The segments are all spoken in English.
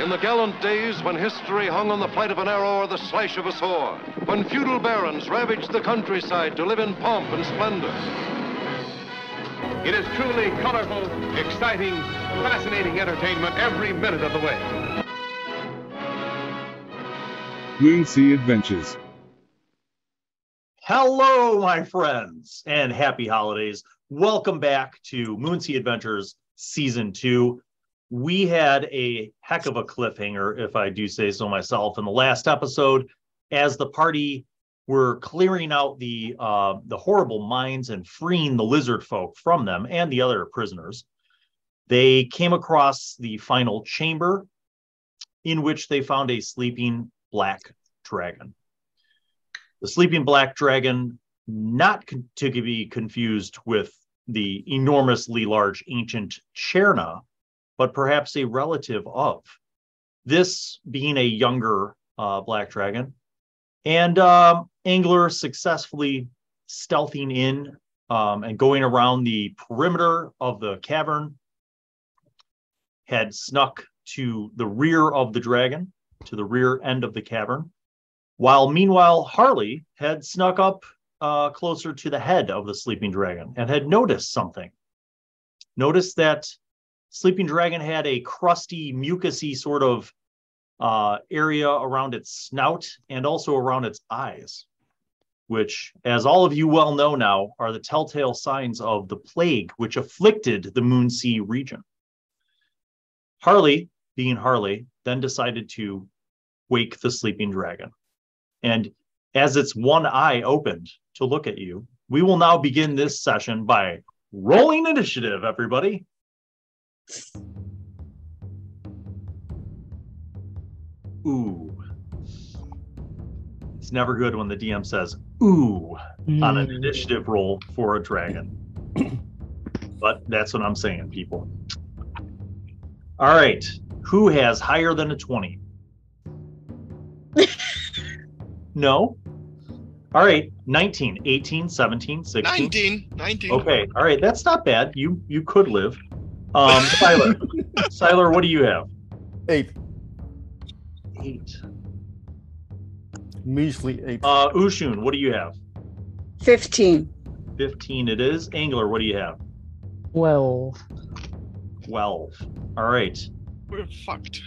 In the gallant days when history hung on the flight of an arrow or the slash of a sword, when feudal barons ravaged the countryside to live in pomp and splendor. It is truly colorful, exciting, fascinating entertainment every minute of the way. Moonsea Adventures. Hello, my friends, and happy holidays. Welcome back to Moonsea Adventures Season 2. We had a heck of a cliffhanger, if I do say so myself, in the last episode, as the party were clearing out the horrible mines and freeing the lizard folk from them and the other prisoners. They came across the final chamber, in which they found a sleeping black dragon. The sleeping black dragon, not to be confused with the enormously large ancient Cherna, but perhaps a relative of, this being a younger black dragon. And Angler successfully stealthing in and going around the perimeter of the cavern, had snuck to the rear of the dragon, to the rear end of the cavern, while meanwhile Harley had snuck up closer to the head of the sleeping dragon and had noticed something. Noticed that sleeping dragon had a crusty, mucusy sort of area around its snout and also around its eyes, which, as all of you well know now, are the telltale signs of the plague which afflicted the Moonsea region. Harley, being Harley, then decided to wake the sleeping dragon. And as its one eye opened to look at you, we will now begin this session by rolling initiative, everybody. Ooh. It's never good when the DM says ooh on an initiative roll for a dragon. But that's what I'm saying, people. All right. Who has higher than a 20? No? All right. 19, 18, 17, 16. 19. Okay. All right. That's not bad. You could live. Syllar, what do you have? 8. Measly 8. Ushun, what do you have? 15 it is. Angler, what do you have? 12. All right. We're fucked.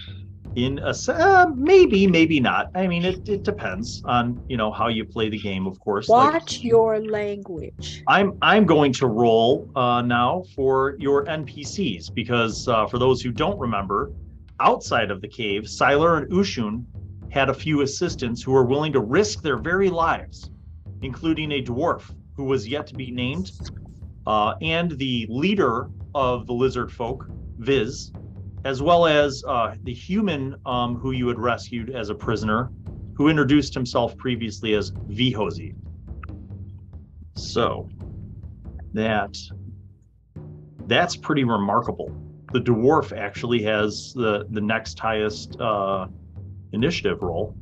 Maybe not. I mean, it depends on, how you play the game, of course. Watch your language. I'm going to roll now for your NPCs, because for those who don't remember, outside of the cave, Syllar and Ushun had a few assistants who were willing to risk their very lives, including a dwarf who was yet to be named, and the leader of the lizard folk, Viz, as well as the human who you had rescued as a prisoner, who introduced himself previously as Vhosi. So that's pretty remarkable. The dwarf actually has the next highest initiative roll,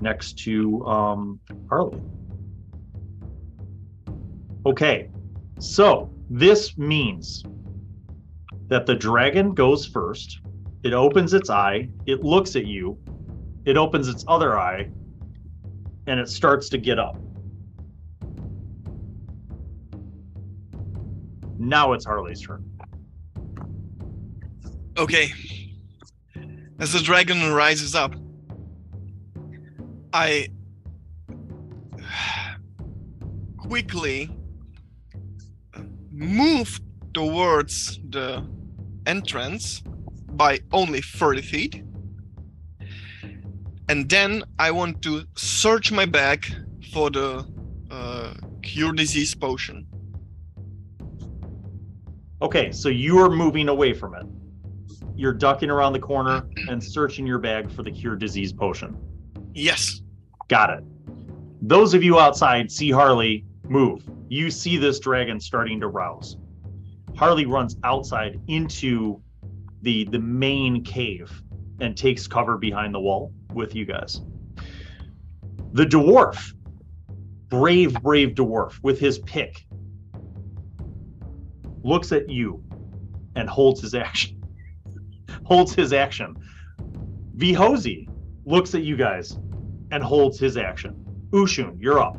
next to Harley. Okay, so this means that the dragon goes first. It opens its eye, it looks at you, it opens its other eye, and it starts to get up. Now it's Harley's turn. Okay. As the dragon rises up, I quickly move towards the entrance by only 30 feet, and then I want to search my bag for the cure disease potion. Okay, so you are moving away from it. You're ducking around the corner and searching your bag for the cure disease potion. Yes. Got it. Those of you outside see Harley move. You see this dragon starting to rouse. Harley runs outside into the main cave and takes cover behind the wall with you guys. The dwarf, brave dwarf, with his pick, looks at you and holds his action. Vhosi looks at you guys and holds his action. Ushun, you're up.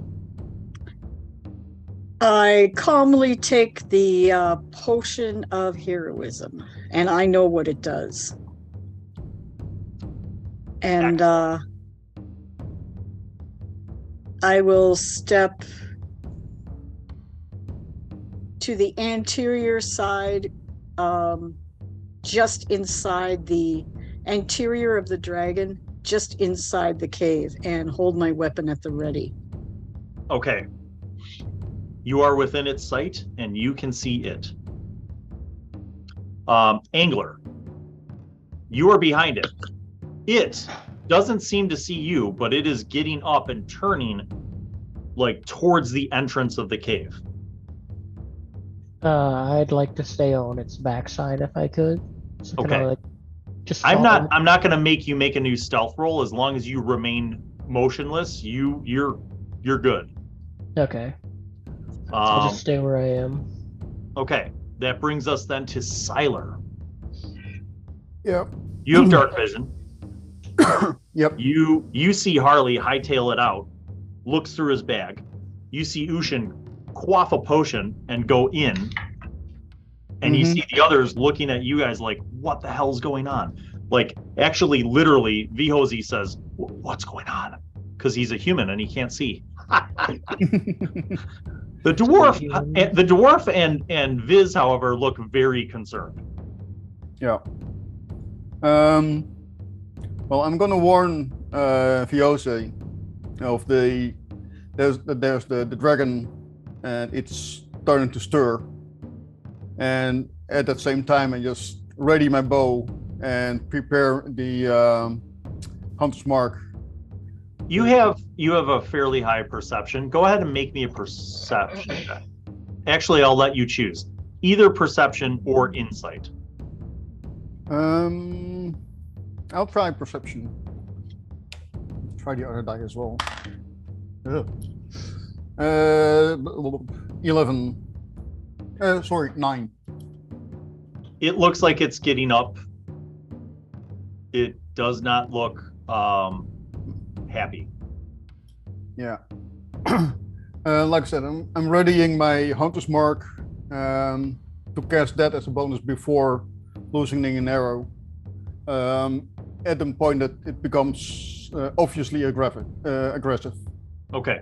I calmly take the potion of heroism, and I know what it does. And I will step to the anterior side, just inside the anterior of the dragon, just inside the cave, and hold my weapon at the ready. Okay. You are within its sight, and you can see it. Angler, you are behind it. It doesn't seem to see you, but it is getting up and turning, like, towards the entrance of the cave. I'd like to stay on its backside if I could. So okay. I'm not going to make you make a new stealth roll. As long as you remain motionless, you're good. Okay. So I'll just stay where I am. Okay. That brings us then to Syllar. Yep. You have dark vision. Yep. You see Harley hightail it out, looks through his bag. You see Ushun quaff a potion and go in. And you see the others looking at you guys like, what the hell's going on? Like, actually, literally, Vhosi says, what's going on? Because he's a human and he can't see. The dwarf and Viz, however, look very concerned. Yeah. Well, I'm gonna warn Vhosi of there's the dragon, and it's starting to stir. And at that same time, I just ready my bow and prepare the Hunter's Mark. You have a fairly high perception. Go ahead and make me a perception check. Actually, I'll let you choose. Either perception or insight. I'll try perception. Try the other die as well. 9. It looks like it's getting up. It does not look happy. Yeah. Like I said, I'm readying my Hunter's Mark to cast that as a bonus before loosening an arrow. At the point that it becomes obviously aggressive. Okay.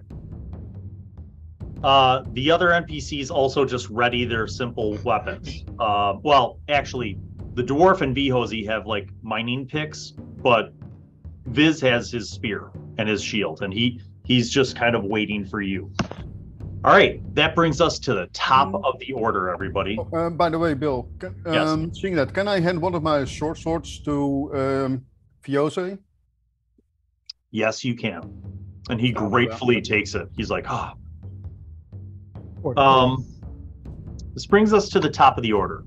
The other NPCs also just ready their simple weapons. Well, actually, the dwarf and Vhosi have like mining picks, but Viz has his spear and his shield, and he's just kind of waiting for you. All right, that brings us to the top of the order, everybody. By the way, Bill, yes. Seeing that, can I hand one of my short swords to Vhosi? Yes, you can. And he gratefully takes it. He's like, ah. Oh. This brings us to the top of the order.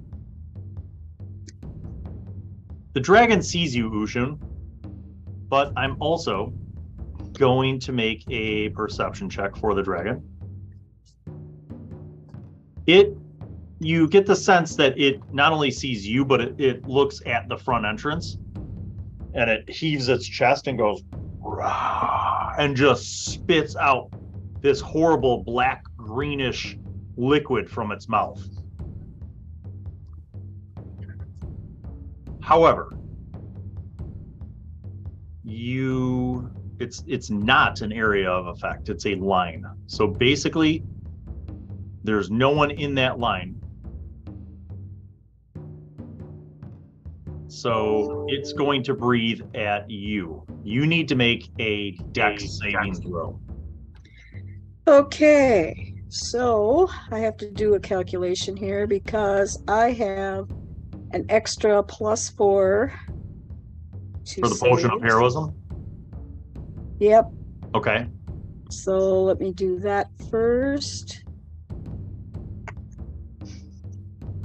The dragon sees you, Ushun, but I'm also going to make a perception check for the dragon. You get the sense that it not only sees you, but it looks at the front entrance, and it heaves its chest and goes, "Rah," and just spits out this horrible black greenish liquid from its mouth. However, it's not an area of effect, it's a line. So basically, there's no one in that line. So it's going to breathe at you. You need to make a dex saving throw. Okay, so I have to do a calculation here because I have an extra +4 for the potion of heroism? Yep. Okay. So let me do that first.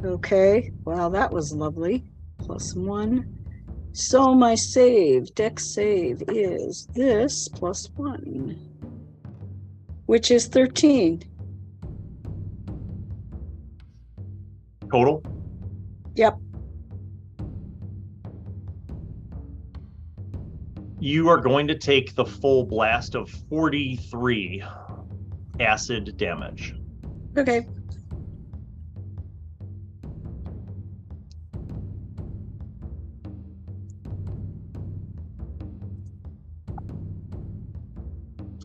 Okay, wow, that was lovely. +1. So my dex save is this +1. Which is 13. Total? Yep. You are going to take the full blast of 43 acid damage. Okay.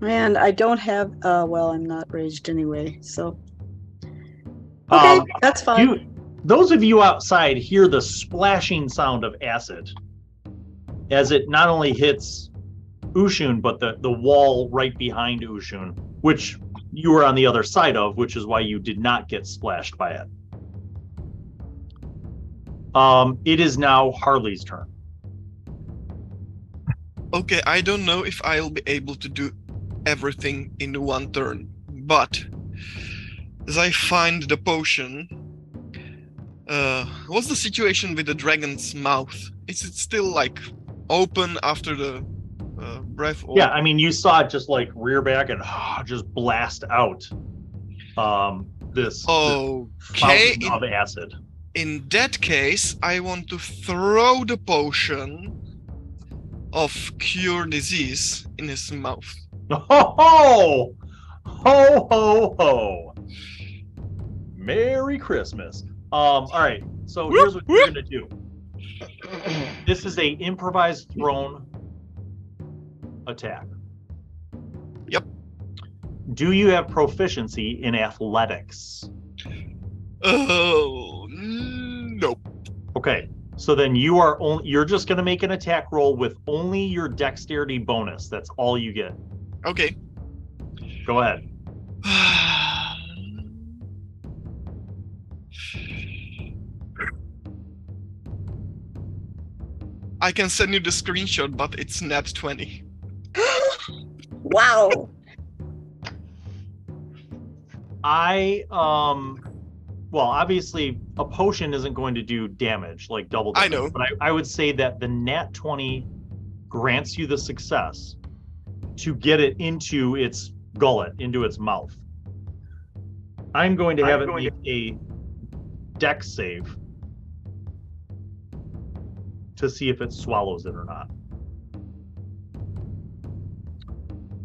And I don't have, well, I'm not raged anyway, so. Okay, that's fine. Those of you outside hear the splashing sound of acid as it not only hits Ushun, but the wall right behind Ushun, which you were on the other side of, which is why you did not get splashed by it. It is now Harley's turn. Okay, I don't know if I'll be able to do everything in one turn, but as I find the potion, what's the situation with the dragon's mouth? Is it still like open after the breath? Or... Yeah, I mean, you saw it just like rear back and just blast out this fountain of acid. In that case, I want to throw the potion of cure disease in his mouth. Ho ho! Ho ho ho! Merry Christmas. Alright, so here's what you're gonna do. This is an improvised thrown attack. Yep. Do you have proficiency in athletics? Oh, nope. Okay. So then you are you're just gonna make an attack roll with only your dexterity bonus. That's all you get. Okay. Go ahead. I can send you the screenshot, but it's nat 20. Wow. Well, obviously, a potion isn't going to do damage, like double damage. I know. But I would say that the nat 20 grants you the success to get it into its gullet, into its mouth. I'm going to have it make a dex save to see if it swallows it or not.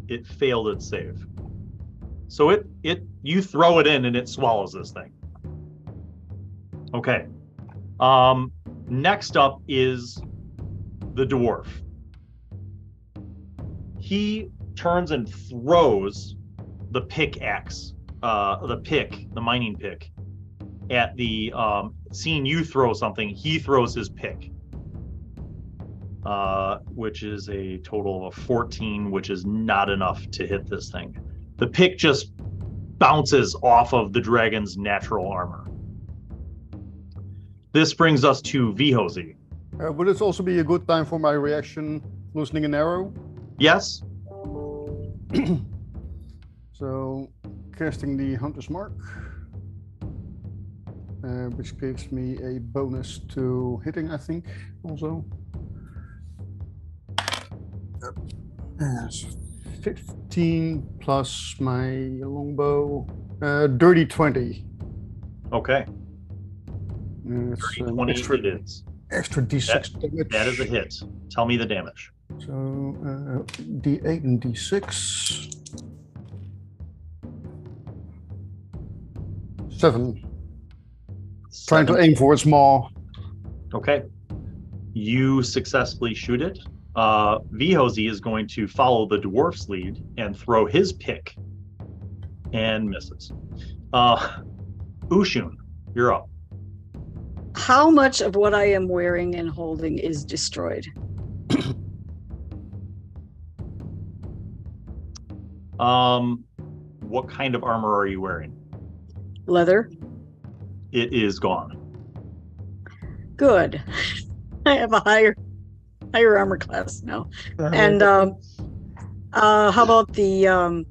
It failed its save. So you throw it in and it swallows this thing. Okay. Next up is the dwarf. He turns and throws the pickaxe, the mining pick, at the, seeing you throw something, he throws his pick, which is a total of 14, which is not enough to hit this thing. The pick just bounces off of the dragon's natural armor. This brings us to Vhosi. Would it also be a good time for my reaction, loosening an arrow? Yes. So, casting the Hunter's Mark, which gives me a bonus to hitting, I think, also. So 15 plus my longbow, dirty 20. Okay. Dirty 20 hits. Extra D6 damage. That is a hit. Tell me the damage. So, D8 and D6. 7. Trying to aim for its maw. Okay. You successfully shoot it. Vhosi is going to follow the dwarf's lead and throw his pick. And misses. Ushun, you're up. How much of what I am wearing and holding is destroyed? What kind of armor are you wearing? Leather. It is gone. Good. I have a higher armor class now. And how about the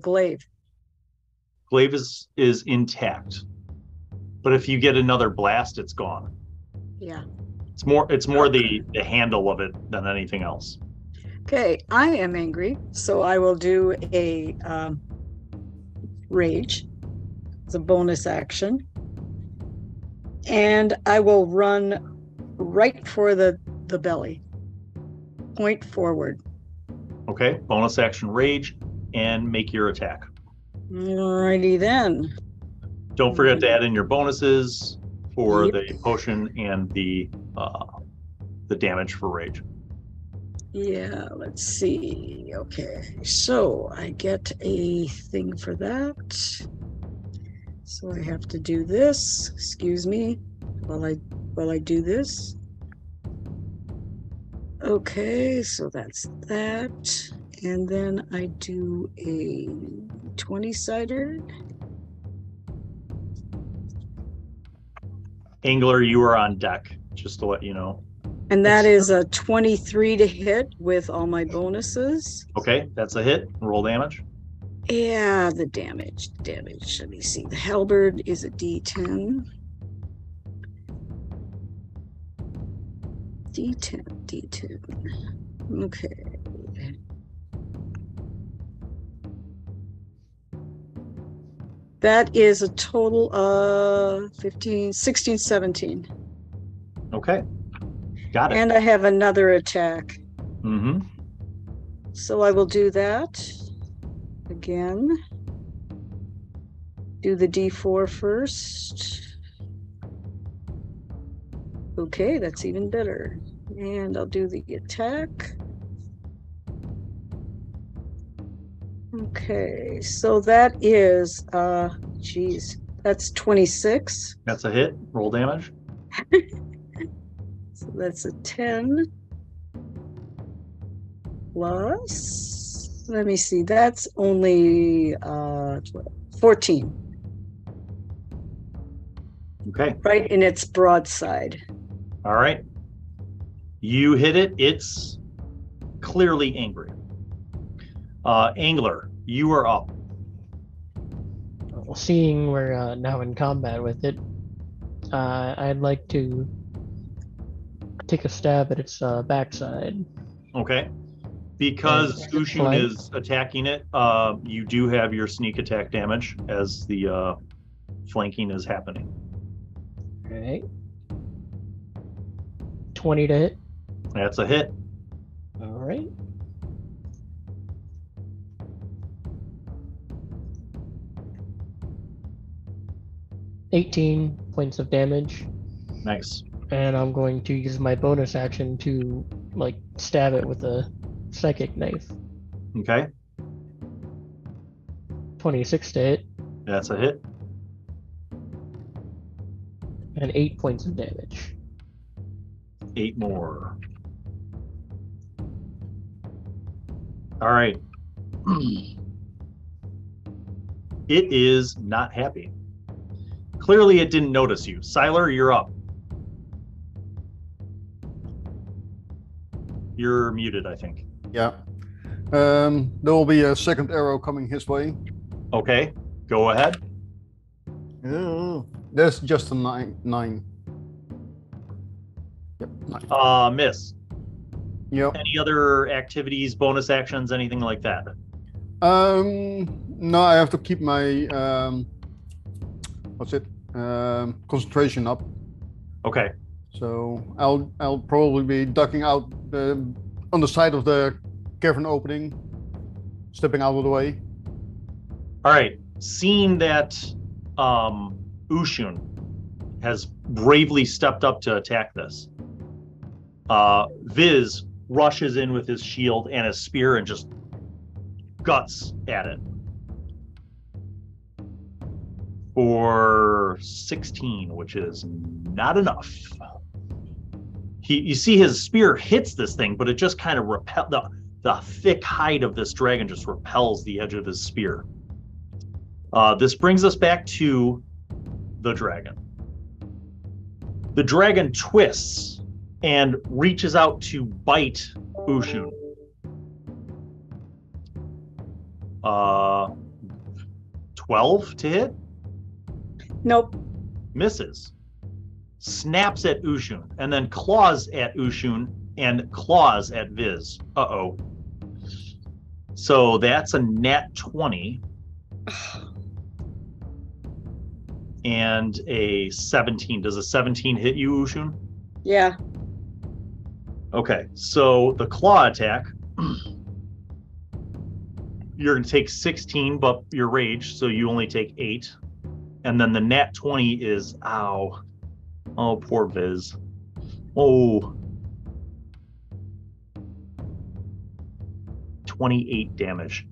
glaive? Glaive is intact, but if you get another blast, it's gone. Yeah. It's more the handle of it than anything else. Okay, I am angry, so I will do a rage. It's a bonus action. And I will run right for the belly. point forward. Okay, bonus action rage and make your attack. Alrighty then. Don't forget to add in your bonuses for the potion and the damage for rage. Yeah, let's see. Okay, so I get a thing for that. So I have to do this. Excuse me while I do this. Okay, so that's that. And then I do a 20-sided. Angler, you are on deck, just to let you know. And that is a 23 to hit with all my bonuses. Okay, that's a hit. Roll damage. Yeah, the damage. Let me see. The halberd is a D10. D10. Okay. That is a total of 15, 16, 17. Okay. Got it. And I have another attack. Mm-hmm. So I will do that again. Do the D4 first. Okay, that's even better. And I'll do the attack. Okay, so that is, that's 26. That's a hit. Roll damage. So that's a 10 plus, let me see, that's only 14. Okay. Right in its broadside. All right. You hit it. It's clearly angry. Angler, you are up. Well, seeing we're now in combat with it, I'd like to take a stab at its backside. Okay. Because Ushun is attacking it, you do have your sneak attack damage as the flanking is happening. Okay. 20 to hit. That's a hit. All right. $18 points of damage. Nice. And I'm going to use my bonus action to, like, stab it with a psychic knife. Okay. 26 to hit. That's a hit. And 8 points of damage. 8 more. All right. It is not happy. Clearly, it didn't notice you. Syllar, you're up. You're muted, I think. Yeah. There will be a second arrow coming his way. Okay. Go ahead. Yeah. That's just a 9. Yep. 9. Miss. Yep. Any other activities, bonus actions, anything like that? No, I have to keep my concentration up. Okay. So I'll probably be ducking out on the side of the cavern opening, stepping out of the way. All right. Seeing that Ushun has bravely stepped up to attack this, Viz rushes in with his shield and his spear and just guts at it. For 16, which is not enough. You see his spear hits this thing, but it just kind of repels, the thick hide of this dragon just repels the edge of his spear. This brings us back to the dragon. The dragon twists and reaches out to bite Ushun. $12 to hit? Nope. Misses. Snaps at Ushun, and then claws at Ushun, and claws at Viz. Uh-oh. So that's a nat 20. And a 17. Does a 17 hit you, Ushun? Yeah. Okay, so the claw attack. You're going to take 16, but your rage, so you only take 8. And then the nat 20 is, ow. Oh, poor Viz. Oh. 28 damage.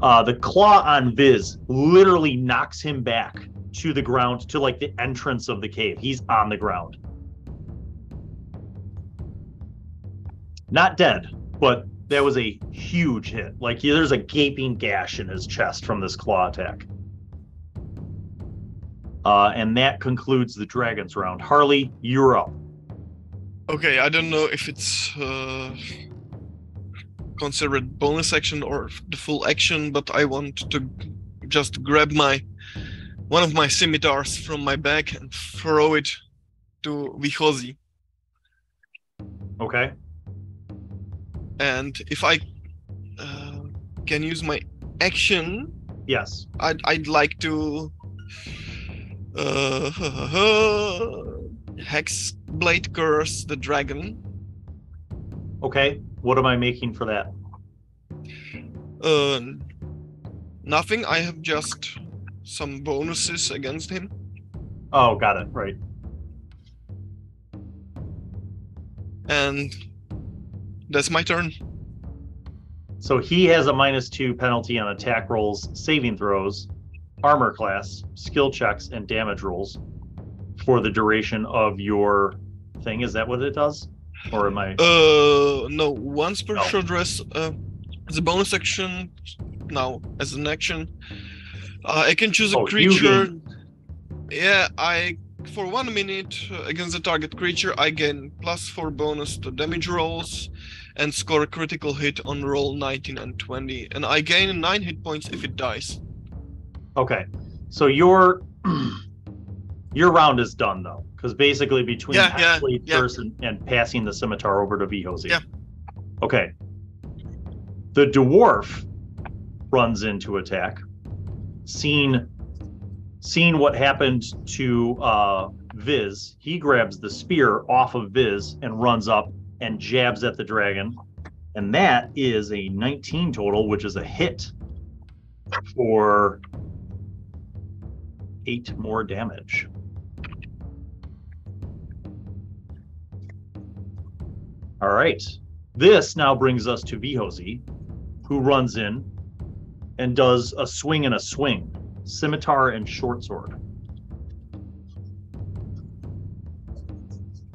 The claw on Viz literally knocks him back to the ground, to like the entrance of the cave. He's on the ground. Not dead, but that was a huge hit. Like, there's a gaping gash in his chest from this claw attack. And that concludes the dragon's round. Harley, you're up. Okay, I don't know if it's considered bonus action or the full action, but I want to just grab one of my scimitars from my bag and throw it to Vhosi. Okay. And if I can use my action, yes, I'd like to Hexblade curse the dragon. Okay, what am I making for that? Nothing. I have just some bonuses against him. Oh, got it. Right. And that's my turn. So he has a -2 penalty on attack rolls, saving throws, armor class, skill checks, and damage rolls for the duration of your thing. Is that what it does? Or am I... No. Once per short rest, as a bonus action, now as an action, I can choose a creature. Yeah, for 1 minute against the target creature, I gain +4 bonus to damage rolls and score a critical hit on roll 19 and 20. And I gain 9 hit points if it dies. Okay. So your round is done, though. Because basically between first and passing the scimitar over to Vhosi. Yeah. Okay. The dwarf runs into attack. Seeing what happened to Viz, he grabs the spear off of Viz and runs up and jabs at the dragon. And that is a 19 total, which is a hit for 8 more damage. All right. This now brings us to Vhosi, who runs in and does a swing and a swing. Scimitar and short sword.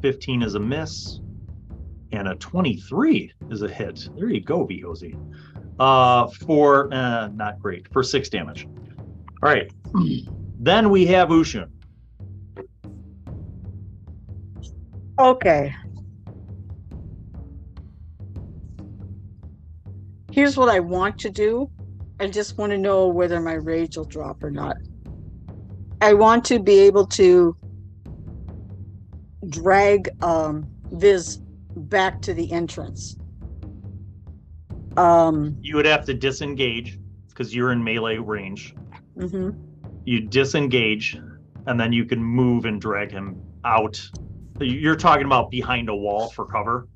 15 is a miss, and a 23 is a hit. There you go, Vhosi. Not great, for 6 damage. All right, then we have Ushun. Okay. Here's what I want to do. I just want to know whether my rage will drop or not. I want to be able to drag Viz back to the entrance. You would have to disengage because you're in melee range. Mm-hmm. You disengage, and then you can move and drag him out. You're talking about behind a wall for cover?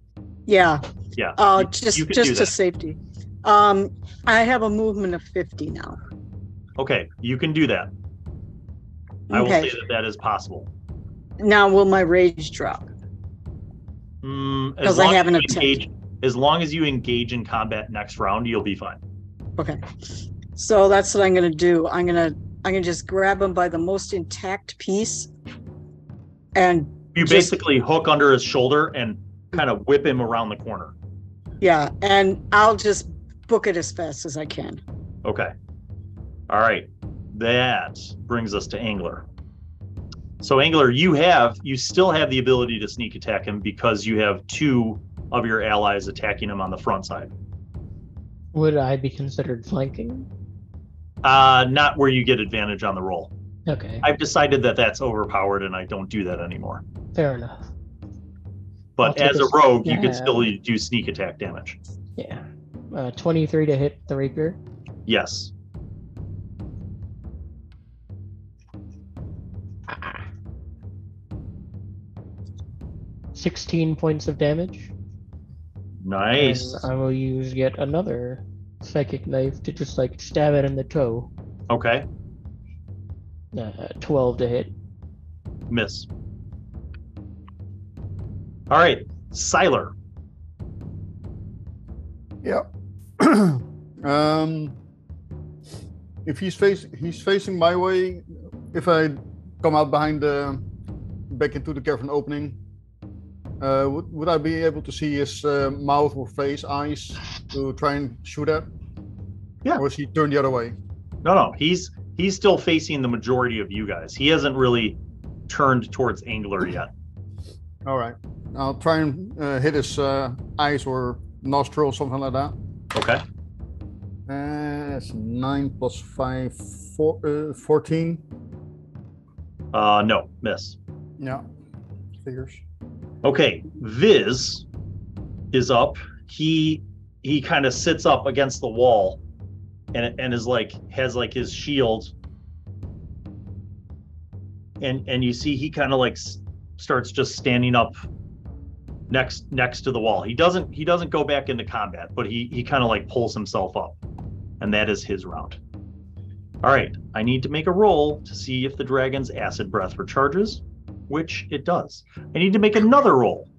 Yeah. Yeah. Just to safety. I have a movement of 50 now. Okay, you can do that. I will say that is possible. Now, will my rage drop? Because I haven't engaged. As long as you engage in combat next round, you'll be fine. Okay, so that's what I'm going to do. I'm gonna just grab him by the most intact piece, and you basically hook under his shoulder and kind of whip him around the corner. Yeah, and I'll just book it as fast as I can. Okay. All right. That brings us to Angler. So Angler, you still have the ability to sneak attack him because you have 2 of your allies attacking him on the front side. Would I be considered flanking? Not where you get advantage on the roll. Okay. I've decided that that's overpowered and I don't do that anymore. Fair enough. But as a rogue, you can still do sneak attack damage. Yeah. 23 to hit the rapier? Yes. Ah. 16 points of damage? Nice. And I will use yet another psychic knife to just like stab it in the toe. Okay. 12 to hit. Miss. All right, Syllar. Yeah. If he's facing my way. If I come out behind the back into the cavern opening, would I be able to see his mouth or face, eyes to try and shoot at? Yeah. Or is he turned the other way? No. He's still facing the majority of you guys. He hasn't really turned towards Angler yet. All right. I'll try and hit his eyes or nostril, something like that. Okay. That's 9 plus 5, 14. No, miss. No, figures. Okay, Viz is up. He kind of sits up against the wall and is like, has like his shield. And you see he kind of like starts just standing up next to the wall. He doesn't go back into combat, but he kind of like pulls himself up. And that is his round. All right, I need to make a roll to see if the dragon's acid breath recharges, which it does. I need to make another roll,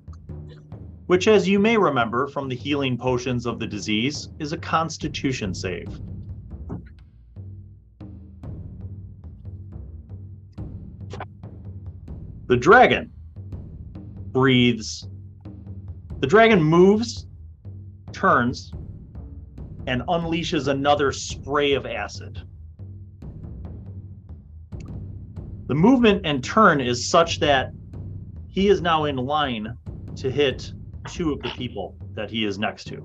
which, as you may remember from the healing potions of the disease, is a constitution save. The dragon breathes. The dragon moves, turns, and unleashes another spray of acid. The movement and turn is such that he is now in line to hit two of the people that he is next to.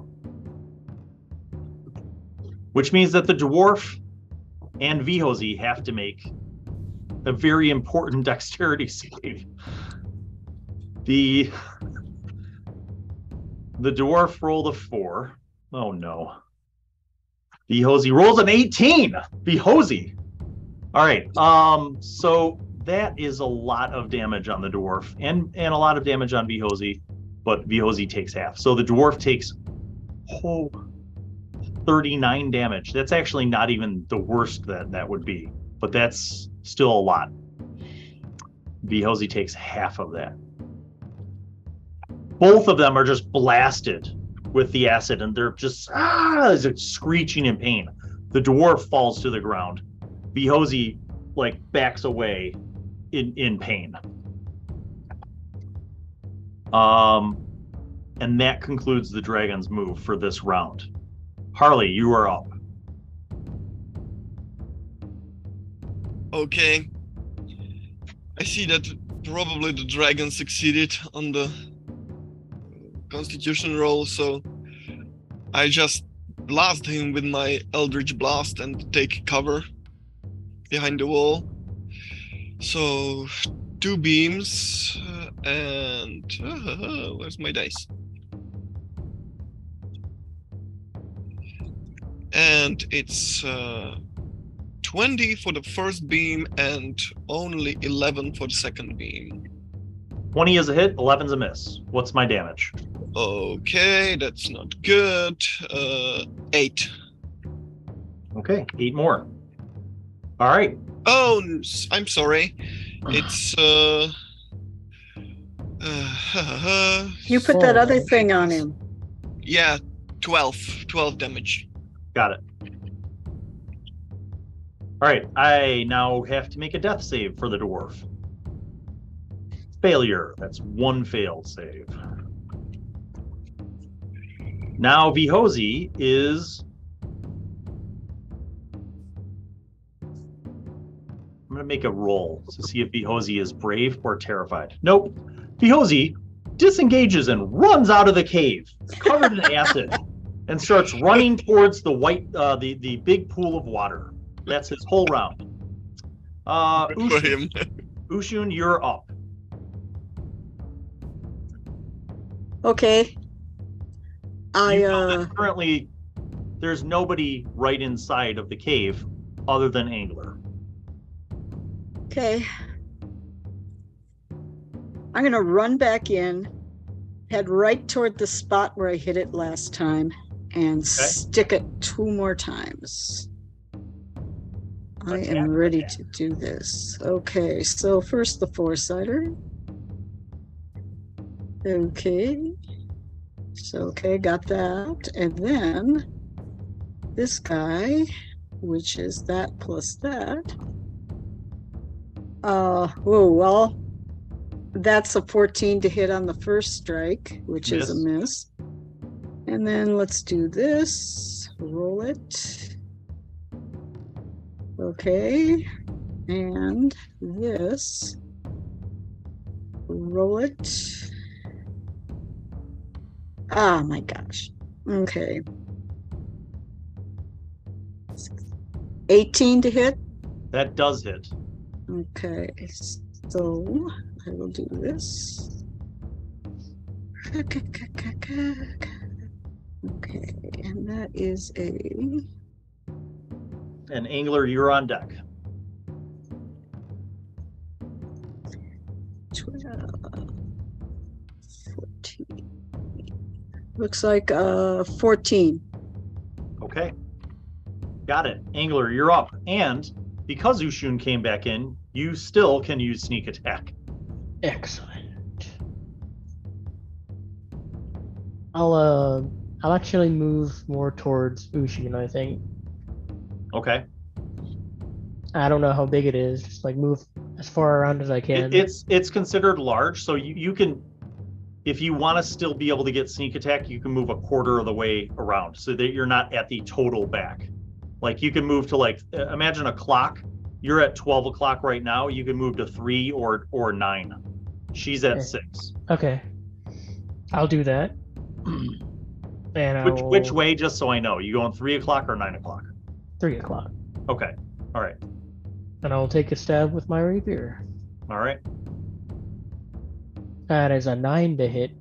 Which means that the dwarf and Vhosi have to make a very important dexterity save. The dwarf rolled a 4. Oh no. Vhosi rolls an 18. Vhosi. All right. So that is a lot of damage on the dwarf and a lot of damage on Vhosi, but Vhosi takes half. So the dwarf takes 39 damage. That's actually not even the worst that would be, but that's still a lot. Vhosi takes half of that. Both of them are just blasted with the acid, and they're just screeching in pain. The dwarf falls to the ground. Vhosi like backs away in pain. And that concludes the dragon's move for this round. Harley, you are up. Okay. I see that probably the dragon succeeded on the Constitution roll, so I just blast him with my Eldritch Blast and take cover behind the wall. So 2 beams and where's my dice? And it's 20 for the first beam and only 11 for the second beam. 20 is a hit, 11's a miss. What's my damage? Okay, that's not good. 8. Okay, 8 more. All right. Oh, I'm sorry. It's you put that other thing on him. Yeah, 12 damage. Got it. All right, I now have to make a death save for the dwarf. Failure. That's 1 failed save. Now Vhosi is. I'm going to make a roll to see if Vhosi is brave or terrified. Nope. Vhosi disengages and runs out of the cave, covered in acid, and starts running towards the the big pool of water. That's his whole round. Ushun, you're up. Okay. Currently, there's nobody right inside of the cave other than Angler. Okay. I'm going to run back in head right toward the spot where I hit it last time and stick it two more times. I am ready to do this. Okay, so first the four-sider. Okay. So, okay, got that. And then this guy, which is that plus that. Well, that's a 14 to hit on the first strike, which is a miss. And then let's do this. Roll it. Okay. And this. Roll it. Ah, my gosh. Okay. 18 to hit? That does hit. Okay. So I will do this. Okay, and that is a... An Angler, you're on deck. 12, 14. Looks like 14. Okay. Got it. Angler, you're up. And because Ushun came back in, you still can use sneak attack. Excellent. I'll actually move more towards Ushun, I think. Okay. I don't know how big it is. Just like move as far around as I can. It's considered large, so you can, if you want to still be able to get sneak attack, you can move a quarter of the way around so that you're not at the total back. Like you can move to like, imagine a clock. You're at 12 o'clock right now. You can move to 3 or 9. She's at 6. Okay. I'll do that. And which way, just so I know? You going 3 o'clock or 9 o'clock? 3 o'clock. Okay. All right. And I'll take a stab with my rapier. All right. That is a 9 to hit.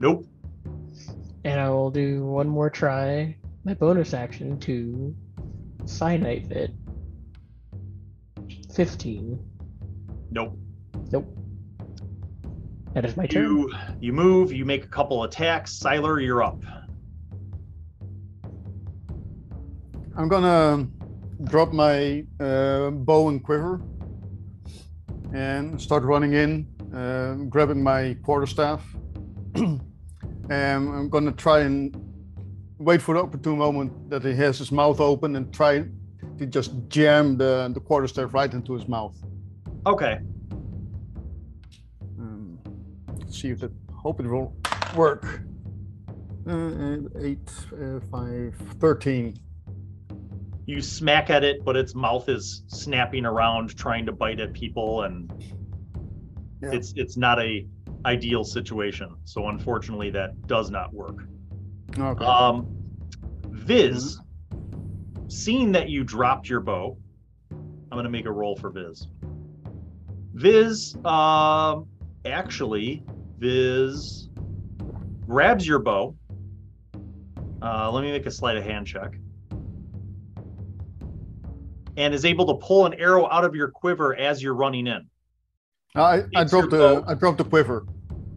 Nope. And I will do one more try, my bonus action, to Cyanite it. 15. Nope. Nope. That is my turn. You move, you make a couple attacks. Syllar, you're up. I'm gonna drop my bow and quiver and start running in, grabbing my quarterstaff. And I'm gonna try and wait for the opportune moment that he has his mouth open and try to just jam the quarterstaff right into his mouth. Okay. Let's see if that, hope it will work. 13. You smack at it, but its mouth is snapping around, trying to bite at people, and it's not a ideal situation. So unfortunately, that does not work. Okay. Viz, seeing that you dropped your bow, I'm going to make a roll for Viz. Viz grabs your bow. Let me make a sleight of hand check. And is able to pull an arrow out of your quiver as you're running in. I dropped the quiver.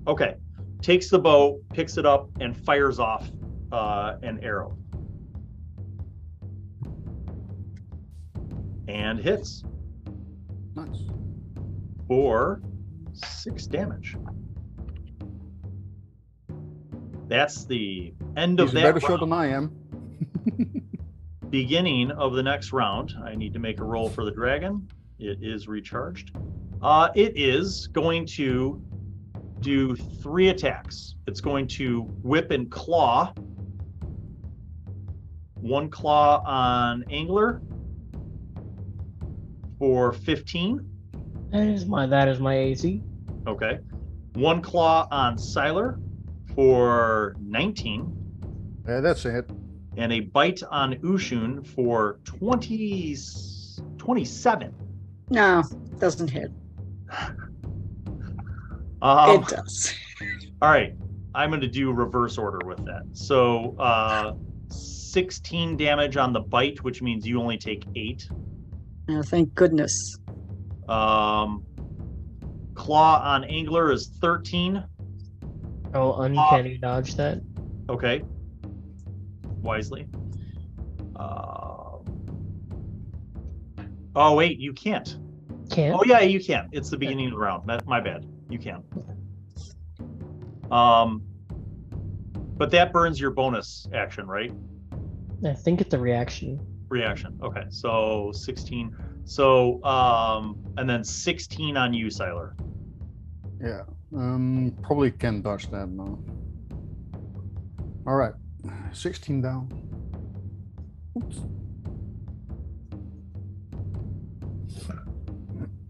Okay. Takes the bow, picks it up, and fires off an arrow. And hits. Nice. For 6 damage. That's the end of that round. He's a better shot than I am. Beginning of the next round, I need to make a roll for the dragon. It is recharged. It is going to do 3 attacks. It's going to whip and claw. One claw on Angler for 15. That is my AC. Okay. One claw on Syllar for 19. That's a hit. And a bite on Ushun for 27. No, doesn't hit. It does. All right. I'm going to do reverse order with that. So 16 damage on the bite, which means you only take 8. Oh, thank goodness. Claw on Angler is 13 I'll uncanny dodge that. Okay. Wisely. Oh wait, you can't. Can't? Oh yeah, you can. It's the beginning of the round. My bad. You can. But that burns your bonus action, right? I think it's a reaction. Reaction. Okay, so 16. So and then 16 on you, Syllar. Yeah. Probably can dodge that now. All right, 16 down. Oops.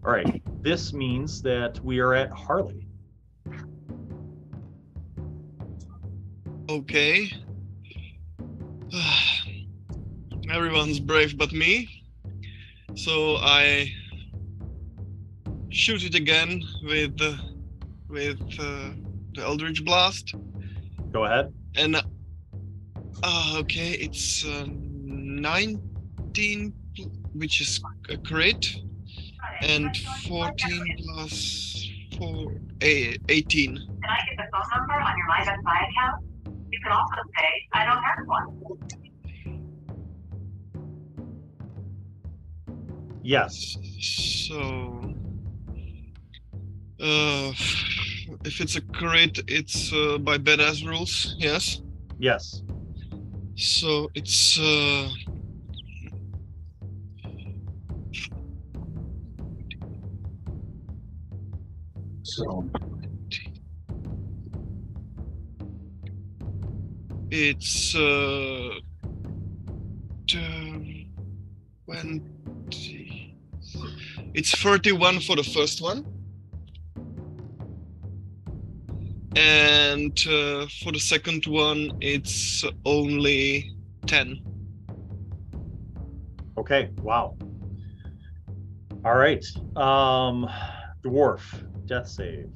All right, this means that we are at Harley. Okay. Everyone's brave but me. So I shoot it again with the Eldritch Blast. Go ahead. And okay, it's 19, which is a crit, and 14 plus 4, 18. Can I get the phone number on your MyBest Buy account? You can also say, I don't have one. Yes. So... if it's a crit, it's by badass rules, yes? Yes. So it's... 20... It's 31 for the first one. And for the second one, it's only 10. Okay, wow. All right. Dwarf, death save.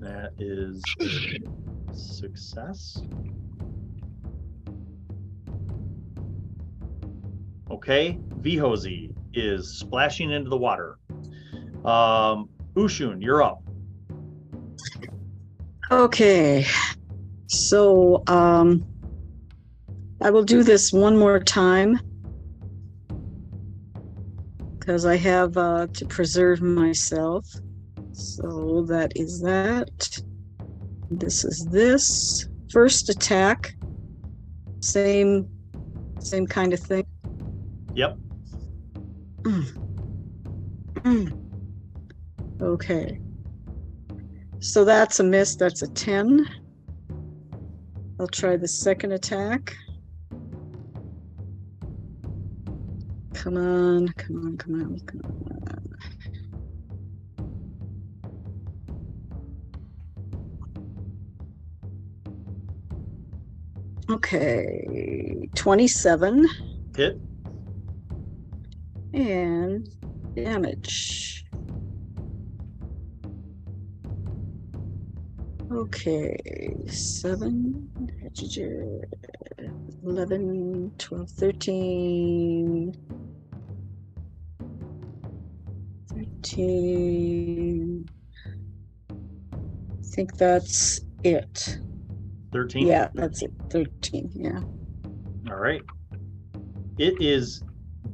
That is a success. Okay, Vhosi is splashing into the water. Ushun, you're up. Okay, so I will do this one more time because I have to preserve myself. So that is that. This is this first attack. Same kind of thing. Yep. Okay. So that's a miss, that's a 10. I'll try the second attack. Come on, come on, come on, come on. Okay, 27. Hit. And damage. Okay, 7, 11, 12, 13. I think that's it. 13? Yeah, that's it. 13, yeah. All right. It is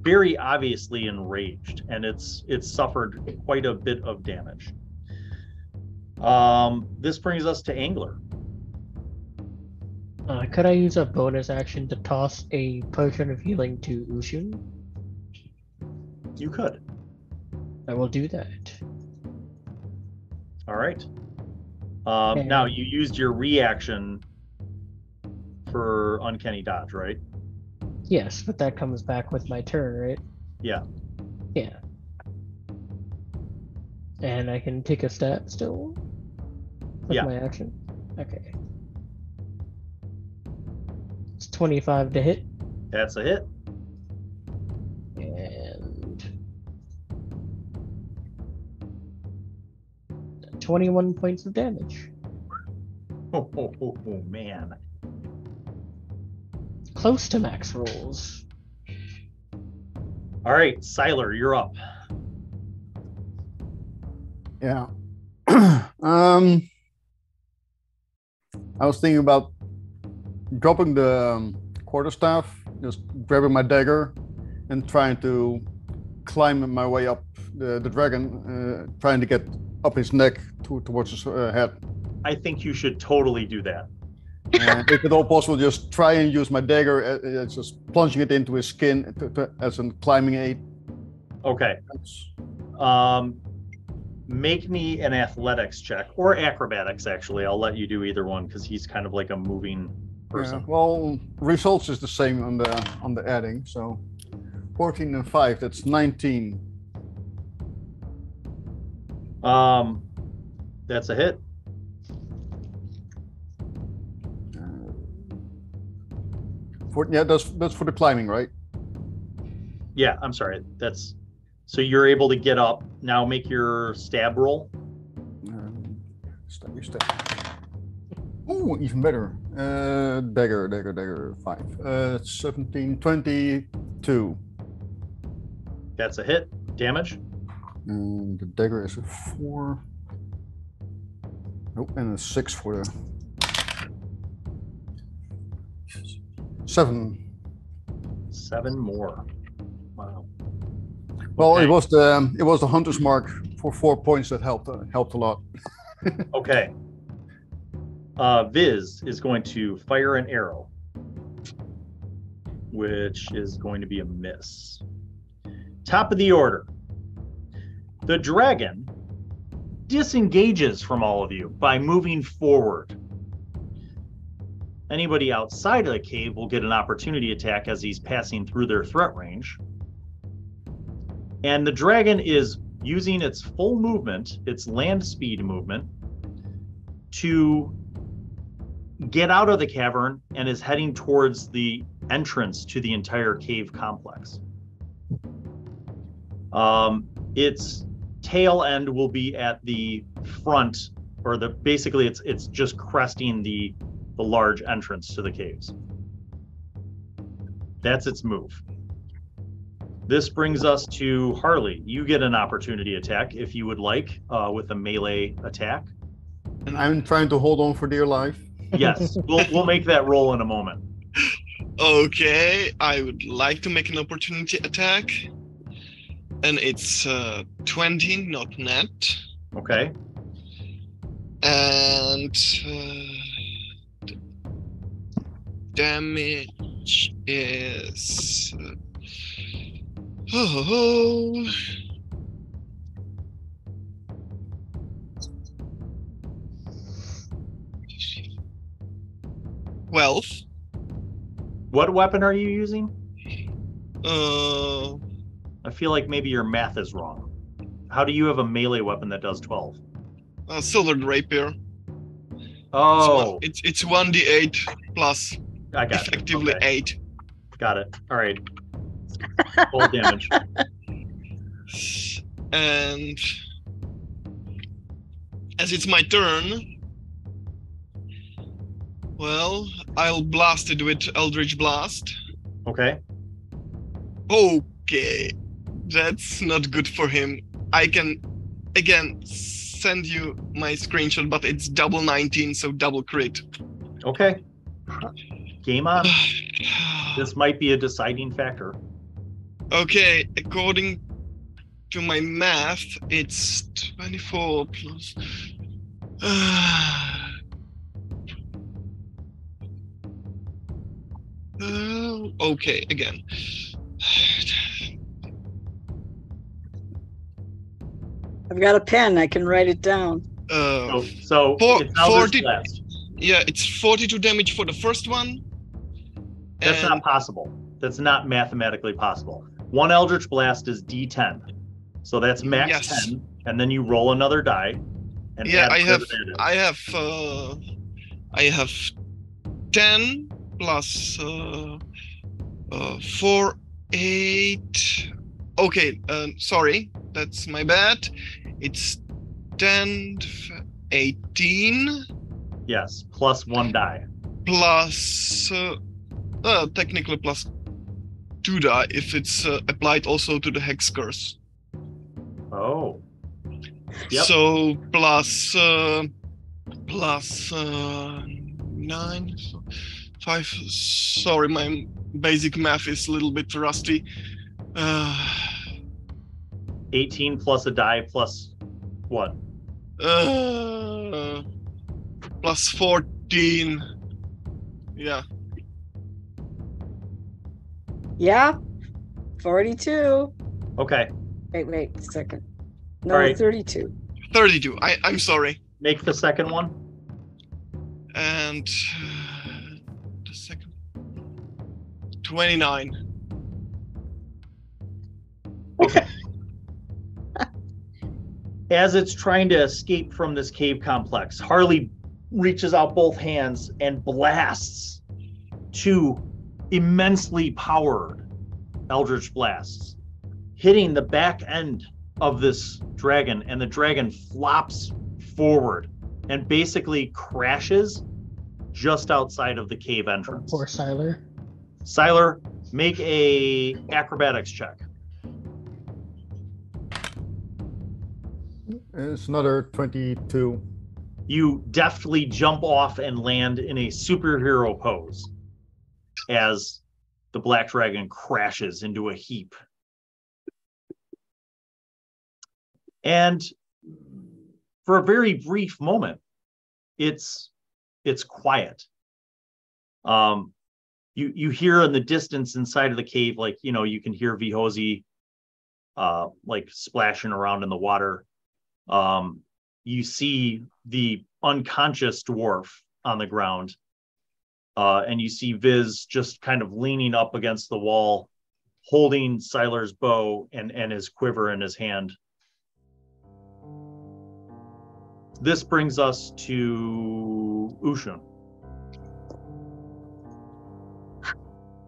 very obviously enraged, and it's suffered quite a bit of damage. This brings us to Angler. Could I use a bonus action to toss a potion of healing to Ushun? You could. I will do that. All right. Okay. Now you used your reaction for Uncanny Dodge, right? Yes, but that comes back with my turn, right? Yeah. Yeah. And I can take a stat still? With my action? Okay. It's 25 to hit. That's a hit. And... 21 points of damage. Oh, man. Close to max rolls. All right, Syllar, you're up. Yeah. I was thinking about dropping the quarterstaff, just grabbing my dagger and trying to climb my way up the dragon, trying to get up his neck towards his head. I think you should totally do that. If at all possible, just try and use my dagger as just plunging it into his skin as a climbing aid. Okay. Make me an athletics check, or acrobatics, actually. I'll let you do either one, because he's kind of like a moving person. Yeah, well, results is the same on the adding, so 14 and 5, that's 19. That's a hit. Yeah, that's for the climbing, right? Yeah, I'm sorry. That's so you're able to get up. Now make your stab roll. Stab. Oh, even better. Dagger, 5. 17, 22. That's a hit. Damage. And the dagger is a 4. Nope, and a 6 for the 7 more. Wow. Well, okay. it was the Hunter's Mark for 4 points that helped a lot. Okay. Viz is going to fire an arrow, which is going to be a miss. Top of the order. The dragon disengages from all of you by moving forward. Anybody outside of the cave will get an opportunity attack as he's passing through their threat range. And the dragon is using its full movement, its land speed movement, to get out of the cavern and is heading towards the entrance to the entire cave complex. Its tail end will be at the front, or basically it's just cresting the large entrance to the caves. That's its move. This brings us to Harley. You get an opportunity attack if you would like, with a melee attack. And I'm trying to hold on for dear life. Yes, we'll make that roll in a moment. Okay, I would like to make an opportunity attack. And it's 20, not net. Okay. And damage is oh. 12. What weapon are you using? I feel like maybe your math is wrong. How do you have a melee weapon that does 12? Syllar Rapier. Oh. It's 1d8 plus. I got effectively it. Okay. 8. Got it. All right. Full damage. And as it's my turn, well, I'll blast it with Eldritch Blast. Okay. Okay. That's not good for him. I can, again, send you my screenshot, but it's double 19, so double crit. Okay. Game on. This might be a deciding factor. Okay, according to my math, it's 24 plus. Okay, again. I've got a pen. I can write it down. So it's 40. Yeah, it's 42 damage for the first one. That's not possible. That's not mathematically possible. One Eldritch Blast is D10. So that's max 10, and then you roll another die. And yeah, I have 10 plus 4, 8. Okay, sorry. That's my bad. It's 10, 18. Yes, plus one die. Plus... technically plus 2 die if it's applied also to the Hex Curse. Oh. Yep. So plus 9, 5. Sorry, my basic math is a little bit rusty. 18 plus a die plus what? Plus 14. Yeah. Yeah. 42. Okay. Wait a second. No, right. 32. 32. I'm sorry. Make the second one. And the second. 29. Okay. As it's trying to escape from this cave complex, Harley reaches out both hands and blasts two immensely powered Eldritch Blasts, hitting the back end of this dragon, and the dragon flops forward and basically crashes just outside of the cave entrance. Poor Syllar. Syllar, make a acrobatics check. It's another 22. You deftly jump off and land in a superhero pose as the black dragon crashes into a heap. And for a very brief moment, it's quiet. You hear in the distance inside of the cave, like, you know, you can hear Vhosi like splashing around in the water. You see the unconscious dwarf on the ground, and you see Viz just kind of leaning up against the wall, holding Syllar's bow and his quiver in his hand. This brings us to Ushun.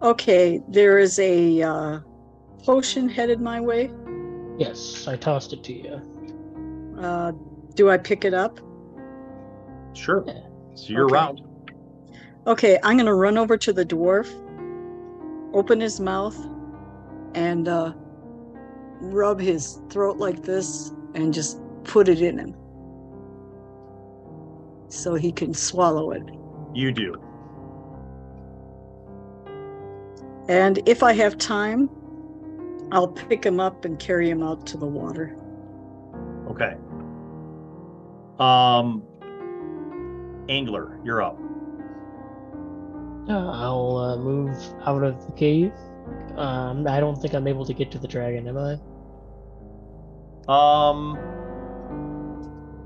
Okay, there is a potion headed my way. Yes, I tossed it to you. Do I pick it up? Sure. It's your round. Okay, I'm going to run over to the dwarf, open his mouth, and rub his throat like this and just put it in him so he can swallow it. You do. And if I have time, I'll pick him up and carry him out to the water. Okay. Angler, you're up. I'll move out of the cave. I don't think I'm able to get to the dragon, am I?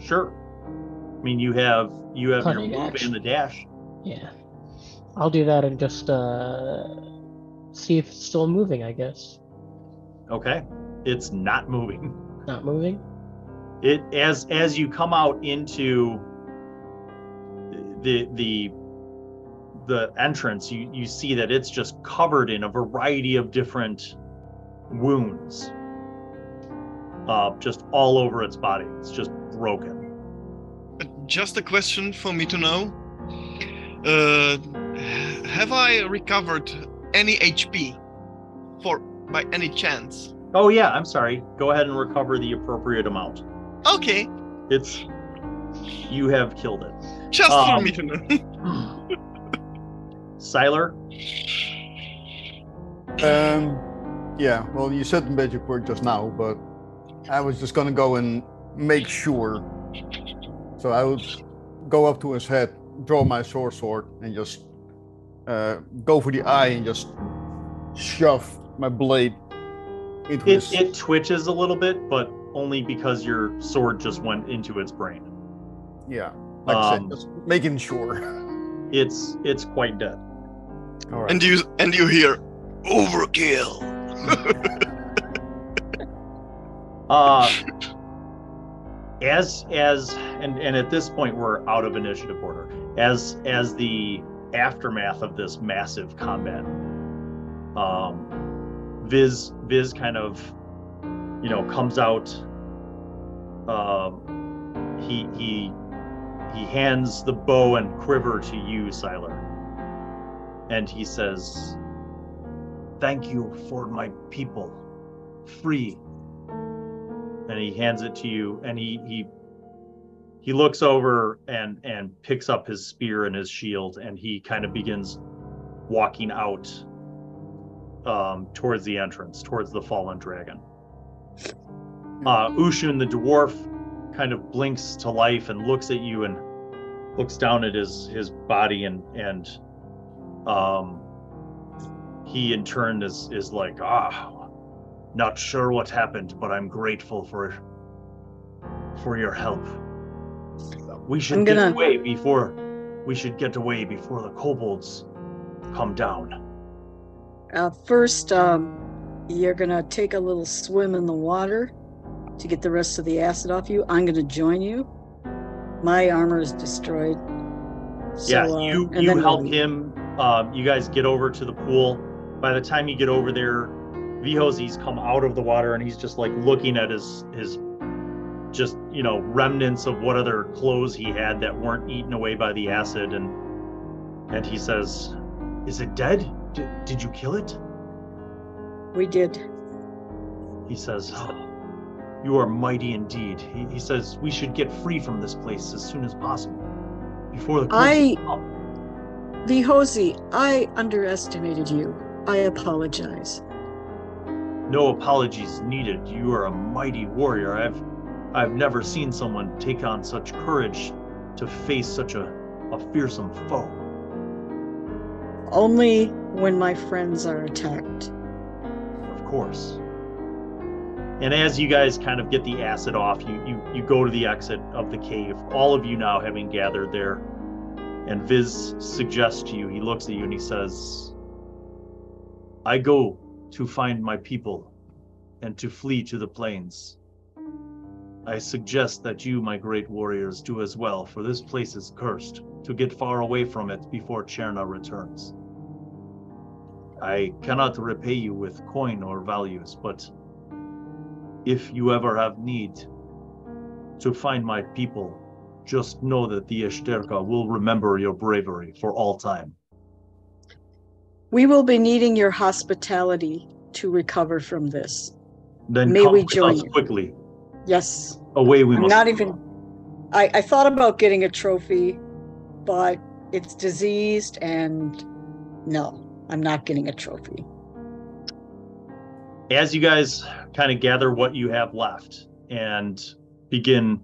Sure. I mean, you have your move and the dash. Yeah. I'll do that and just see if it's still moving, I guess. Okay. It's not moving. Not moving? It as you come out into the entrance, you see that it's just covered in a variety of different wounds, just all over its body. It's just broken. Just a question for me to know: have I recovered any HP by any chance? Oh yeah, I'm sorry. Go ahead and recover the appropriate amount. Okay. You have killed it. Just for me to know. Syllar? Yeah, well, you said magic word just now, but I was just going to go and make sure. So I would go up to his head, draw my sword, and just go for the eye and just shove my blade into his... It twitches a little bit, but only because your sword just went into its brain. Yeah, like I said, just making sure. It's quite dead. All right. And you hear overkill. As at this point we're out of initiative order. As the aftermath of this massive combat, Viz kind of, you know, comes out. He hands the bow and quiver to you, Syllar, and he says, "Thank you for my people, free and he hands it to you, and he looks over and picks up his spear and his shield, and he kind of begins walking out towards the entrance, towards the fallen dragon. Ushun the dwarf kind of blinks to life and looks at you and looks down at his body, and he in turn is like, not sure what happened, but I'm grateful for your help. We should get away before the kobolds come down. First, you're gonna take a little swim in the water to get the rest of the acid off you. I'm gonna join you. My armor is destroyed. So, you help him. You guys get over to the pool. By the time you get over there, Vhosi's come out of the water, and he's just like looking at his just, you know, remnants of what other clothes he had that weren't eaten away by the acid, and he says, "Is it dead? Did you kill it?" "We did." He says, "You are mighty indeed." He says, "We should get free from this place as soon as possible before the closing up." Vhosi, I underestimated you. I apologize. No apologies needed. You are a mighty warrior. I've never seen someone take on such courage to face such a fearsome foe. Only when my friends are attacked. Of course. And as you guys kind of get the acid off, you go to the exit of the cave, all of you now having gathered there. And Viz suggests to you, he looks at you and he says, "I go to find my people and to flee to the plains. I suggest that you, my great warriors, do as well, for this place is cursed, to get far away from it before Cherna returns. I cannot repay you with coin or values, but if you ever have need to find my people, just know that the Eshterka will remember your bravery for all time." We will be needing your hospitality to recover from this. Then may we join us quickly. Yes. Away we must. Not even. I thought about getting a trophy, but it's diseased, and no, I'm not getting a trophy. As you guys kind of gather what you have left and begin,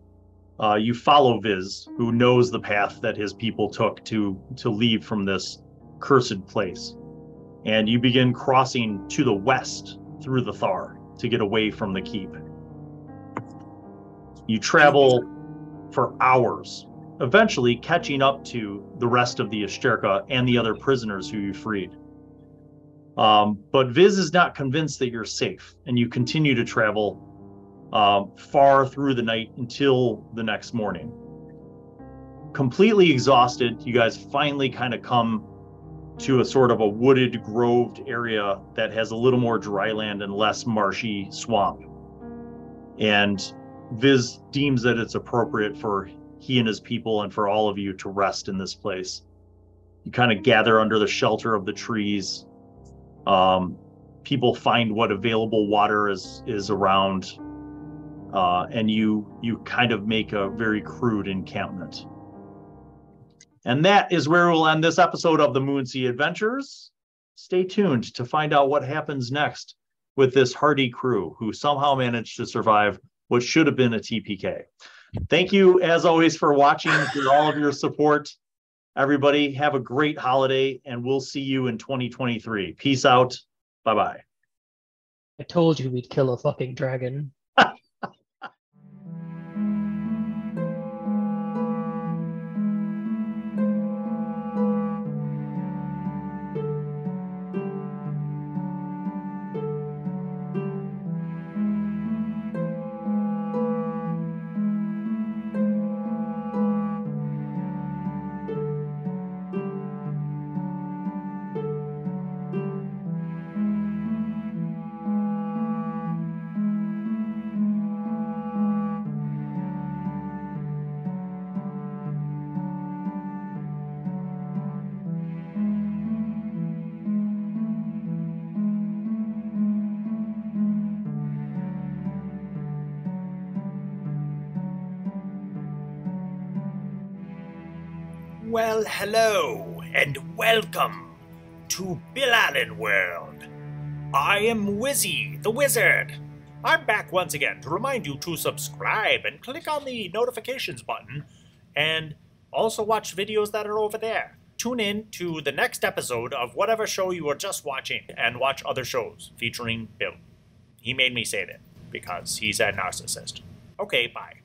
you follow Viz, who knows the path that his people took to leave from this cursed place, and you begin crossing to the west through the Thar to get away from the keep. You travel for hours, eventually catching up to the rest of the Eshterka and the other prisoners who you freed. But Viz is not convinced that you're safe, and you continue to travel far through the night until the next morning. Completely exhausted, you guys finally kind of come to a sort of a wooded, groved area that has a little more dry land and less marshy swamp. And Viz deems that it's appropriate for he and his people and for all of you to rest in this place. You kind of gather under the shelter of the trees. People find what available water is around, and you kind of make a very crude encampment. And that is where we'll end this episode of the Moonsea Adventures. Stay tuned to find out what happens next with this hardy crew who somehow managed to survive what should have been a TPK. Thank you, as always, for watching, for all of your support. Everybody, have a great holiday, and we'll see you in 2023. Peace out. Bye-bye. I told you we'd kill a fucking dragon. Well, hello, and welcome to Bill Allan World. I am Wizzy, the wizard. I'm back once again to remind you to subscribe and click on the notifications button, and also watch videos that are over there. Tune in to the next episode of whatever show you are just watching, and watch other shows featuring Bill. He made me say that, because he's a narcissist. Okay, bye.